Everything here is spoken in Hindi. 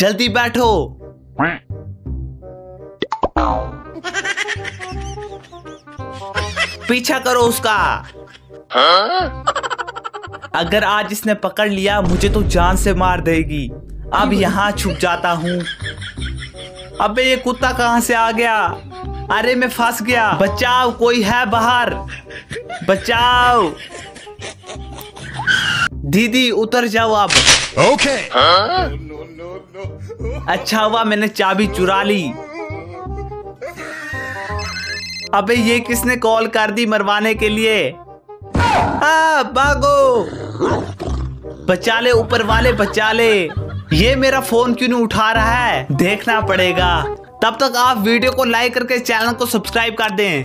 जल्दी बैठो। पीछा करो उसका। अगर आज इसने पकड़ लिया मुझे तो जान से मार देगी। अब यहाँ छुप जाता हूँ। अबे ये कुत्ता कहाँ से आ गया? अरे मैं फंस गया। बचाओ, कोई है बाहर, बचाओ। दीदी उतर जाओ आप। ओके। अच्छा हुआ मैंने चाबी चुरा ली। अबे ये किसने कॉल कर दी मरवाने के लिए? भागो, बचा ले ऊपर वाले, बचा ले। ये मेरा फोन क्यों नहीं उठा रहा है? देखना पड़ेगा। तब तक आप वीडियो को लाइक करके चैनल को सब्सक्राइब कर दें।